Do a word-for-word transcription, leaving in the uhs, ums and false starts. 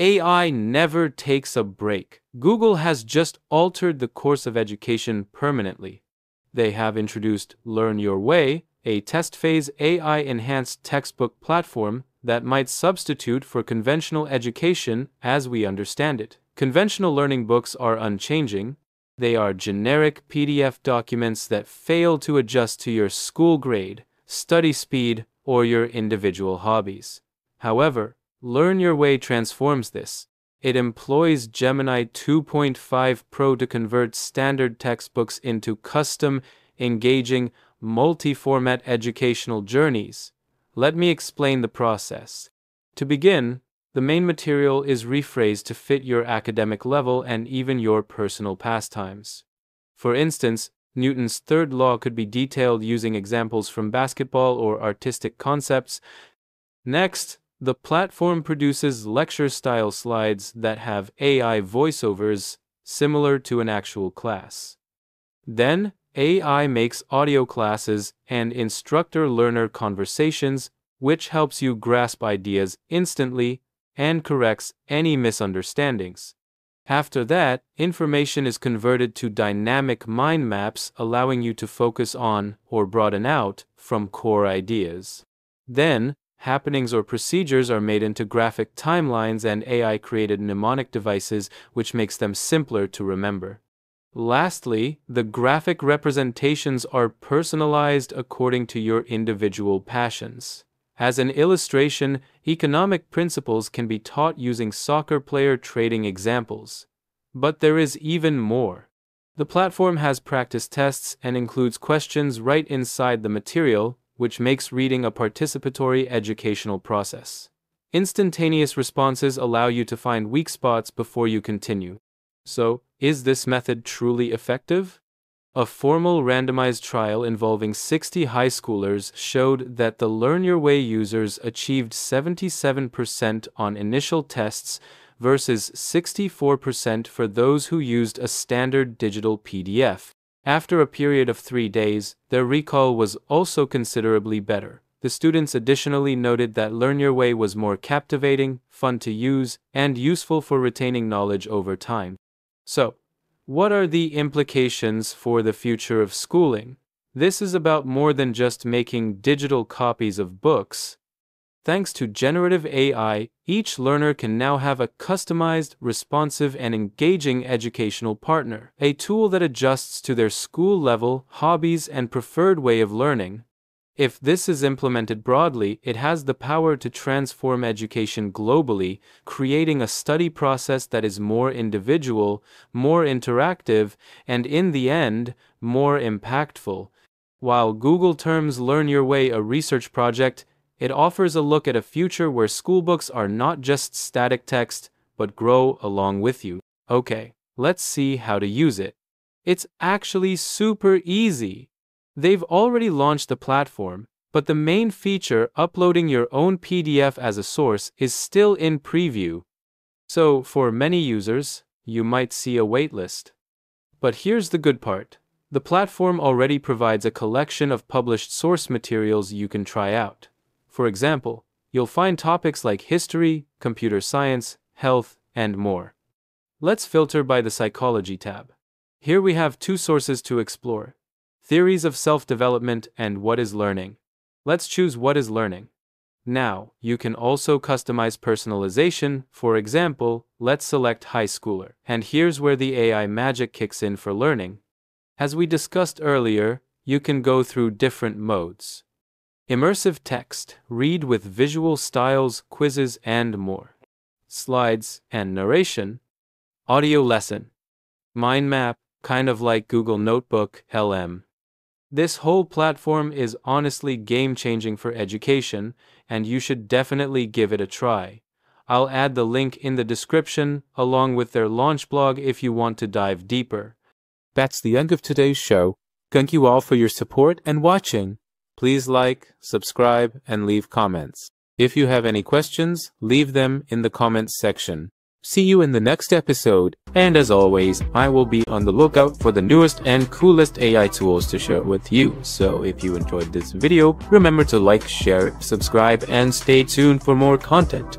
A I never takes a break. Google has just altered the course of education permanently. They have introduced Learn Your Way, a test-phase A I-enhanced textbook platform that might substitute for conventional education as we understand it. Conventional learning books are unchanging. They are generic P D F documents that fail to adjust to your school grade, study speed, or your individual hobbies. However, Learn Your Way transforms this. It employs Gemini two point five Pro to convert standard textbooks into custom, engaging, multi-format educational journeys. Let me explain the process. To begin, the main material is rephrased to fit your academic level and even your personal pastimes. For instance, Newton's third law could be detailed using examples from basketball or artistic concepts. Next, the platform produces lecture-style slides that have A I voiceovers, similar to an actual class. Then, A I makes audio classes and instructor-learner conversations, which helps you grasp ideas instantly and corrects any misunderstandings. After that, information is converted to dynamic mind maps, allowing you to focus on or broaden out from core ideas. Then, happenings or procedures are made into graphic timelines and A I-created mnemonic devices, which makes them simpler to remember. Lastly, the graphic representations are personalized according to your individual passions. As an illustration, economic principles can be taught using soccer player trading examples. But there is even more. The platform has practice tests and includes questions right inside the material, which makes reading a participatory educational process. Instantaneous responses allow you to find weak spots before you continue. So, is this method truly effective? A formal randomized trial involving sixty high schoolers showed that the Learn Your Way users achieved seventy-seven percent on initial tests versus sixty-four percent for those who used a standard digital P D F. After a period of three days, their recall was also considerably better. The students additionally noted that Learn Your Way was more captivating, fun to use, and useful for retaining knowledge over time. So, what are the implications for the future of schooling? This is about more than just making digital copies of books. Thanks to generative A I, each learner can now have a customized, responsive, and engaging educational partner, a tool that adjusts to their school level, hobbies, and preferred way of learning. If this is implemented broadly, it has the power to transform education globally, creating a study process that is more individual, more interactive, and in the end, more impactful. While Google terms Learn Your Way a research project, it offers a look at a future where schoolbooks are not just static text, but grow along with you. Okay, let's see how to use it. It's actually super easy. They've already launched the platform, but the main feature, uploading your own P D F as a source, is still in preview. So, for many users, you might see a waitlist. But here's the good part. The platform already provides a collection of published source materials you can try out. For example, you'll find topics like history, computer science, health, and more. Let's filter by the psychology tab. Here we have two sources to explore: theories of self-development and what is learning. Let's choose what is learning. Now, you can also customize personalization. For example, let's select high schooler. And here's where the A I magic kicks in for learning. As we discussed earlier, you can go through different modes: immersive text, read with visual styles, quizzes, and more; slides and narration; audio lesson; mind map, kind of like Google Notebook L M. This whole platform is honestly game-changing for education, and you should definitely give it a try. I'll add the link in the description, along with their launch blog, if you want to dive deeper. That's the end of today's show. Thank you all for your support and watching. Please like, subscribe, and leave comments. If you have any questions, leave them in the comments section. See you in the next episode, and as always, I will be on the lookout for the newest and coolest A I tools to share with you. So if you enjoyed this video, remember to like, share, subscribe, and stay tuned for more content.